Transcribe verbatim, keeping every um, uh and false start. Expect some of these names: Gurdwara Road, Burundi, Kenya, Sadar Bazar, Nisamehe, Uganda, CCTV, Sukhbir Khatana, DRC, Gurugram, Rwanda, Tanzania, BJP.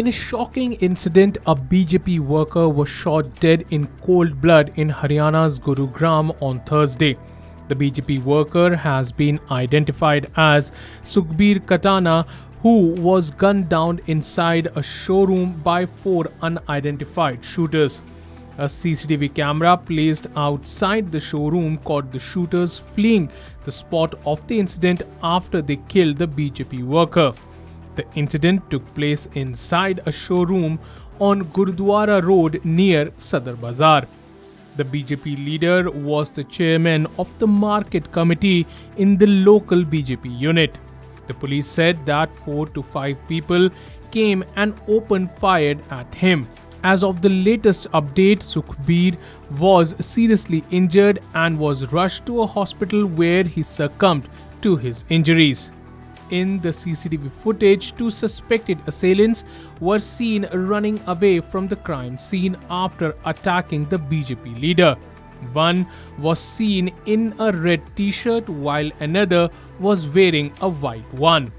In a shocking incident, a B J P worker was shot dead in cold blood in Haryana's Gurugram on Thursday. The B J P worker has been identified as Sukhbir Khatana, who was gunned down inside a showroom by four unidentified shooters. A C C T V camera placed outside the showroom caught the shooters fleeing the spot of the incident after they killed the B J P worker. The incident took place inside a showroom on Gurdwara Road near Sadar Bazar. The B J P leader was the chairman of the market committee in the local B J P unit. The police said that four to five people came and opened fire at him. As of the latest update, Sukhbir was seriously injured and was rushed to a hospital where he succumbed to his injuries. In the C C T V footage, two suspected assailants were seen running away from the crime scene after attacking the B J P leader. One was seen in a red t-shirt while another was wearing a white one.